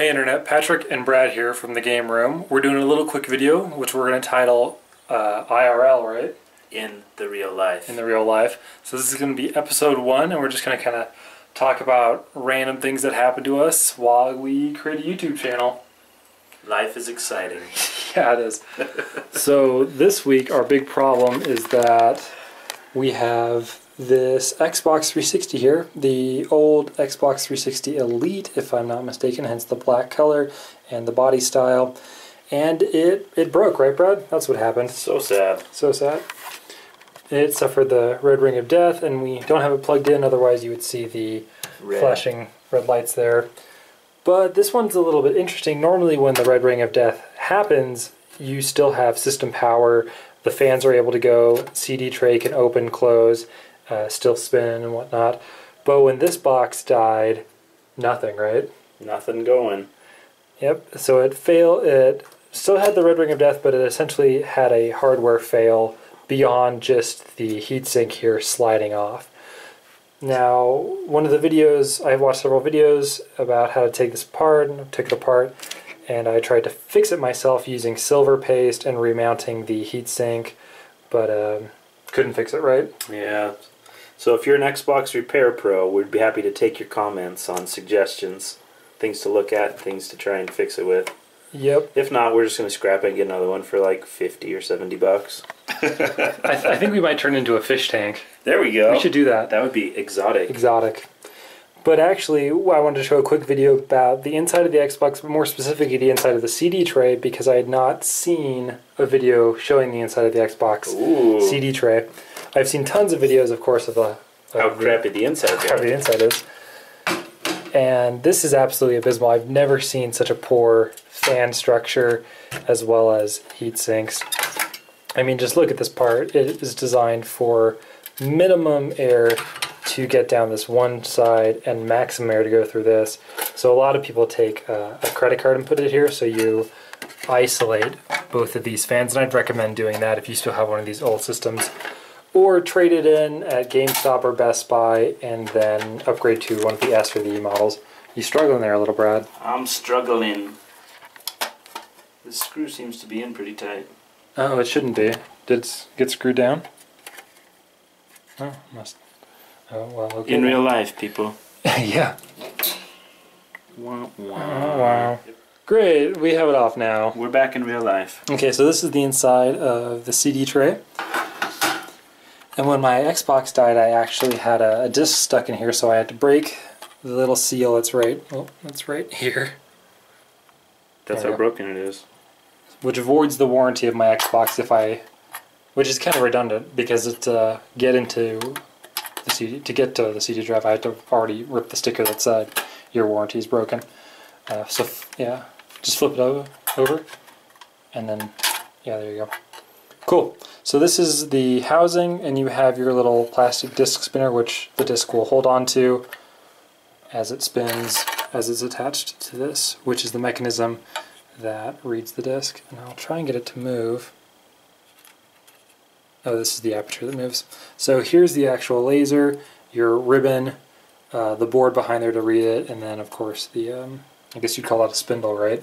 Hey Internet, Patrick and Brad here from The Game Room. We're doing a little quick video, which we're going to title IRL, right? In the real life. In the real life. So this is going to be episode 1, and we're just going to kind of talk about random things that happen to us while we create a YouTube channel. Life is exciting. Yeah, it is. So this week, our big problem is that we have this Xbox 360 here, the old Xbox 360 Elite, if I'm not mistaken, hence the black color and the body style. And it broke, right, Brad? That's what happened. So sad. So sad. It suffered the red ring of death, and we don't have it plugged in, otherwise you would see the flashing red lights there. But this one's a little bit interesting. Normally when the red ring of death happens, you still have system power. The fans are able to go, CD tray can open, close, still spin and whatnot. But when this box died, nothing, right? Nothing going. Yep, so it failed. It still had the red ring of death, but it essentially had a hardware fail beyond just the heatsink here sliding off. Now, one of the videos, I've watched several videos about how to take this apart, and I took it apart, and I tried to fix it myself using silver paste and remounting the heatsink, but couldn't fix it, right? Yeah. So if you're an Xbox Repair Pro, we'd be happy to take your comments on suggestions, things to look at, things to try and fix it with. Yep. If not, we're just going to scrap it and get another one for like 50 or 70 bucks. I think we might turn into a fish tank. There we go. We should do that. That would be exotic. Exotic. But actually, I wanted to show a quick video about the inside of the Xbox, more specifically the inside of the CD tray, because I had not seen a video showing the inside of the Xbox CD tray. I've seen tons of videos, of course, of how crappy the inside is. How crappy the inside is. And this is absolutely abysmal. I've never seen such a poor fan structure as well as heat sinks. I mean, just look at this part. It is designed for minimum air to get down this one side and maximum air to go through this. So a lot of people take a credit card and put it here, so you isolate both of these fans. And I'd recommend doing that if you still have one of these old systems. Or trade it in at GameStop or Best Buy and then upgrade to one of the S or the E models. You struggling there, little Brad? I'm struggling. This screw seems to be in pretty tight. Oh, it shouldn't be. Did it get screwed down? Oh, must. Oh, well, okay. In real life, people. Yeah. Wow. Wow. Great, we have it off now. We're back in real life. Okay, so this is the inside of the CD tray. And when my Xbox died, I actually had a disc stuck in here, so I had to break the little seal that's right here. That's how broken it is. Which voids the warranty of my Xbox which is kind of redundant, because to get to the CD drive, I had to already rip the sticker that said your warranty is broken. So yeah, just flip it over, and then yeah, there you go. Cool. So this is the housing, and you have your little plastic disc spinner, which the disc will hold on to as it spins, as it's attached to this, which is the mechanism that reads the disc. And I'll try and get it to move. Oh, this is the aperture that moves. So here's the actual laser, your ribbon, the board behind there to read it, and then, of course, the, I guess you'd call that a spindle, right?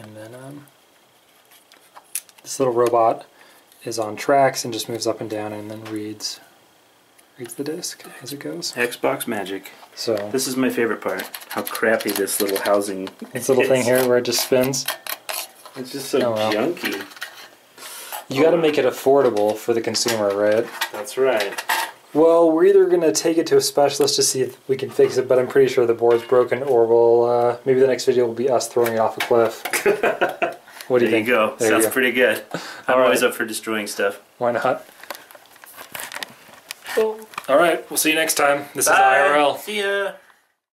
And then, this little robot is on tracks and just moves up and down and then reads the disc as it goes. Xbox magic. So this is my favorite part. How crappy this little housing. This little thing here where it just spins. It's just so junky. You got to make it affordable for the consumer, right? That's right. Well, we're either going to take it to a specialist to see if we can fix it, but I'm pretty sure the board's broken, or we'll maybe the next video will be us throwing it off a cliff. What do you think? There you go. Sounds pretty good. I'm always up for destroying stuff. Why not? All right. We'll see you next time. This is IRL. See ya.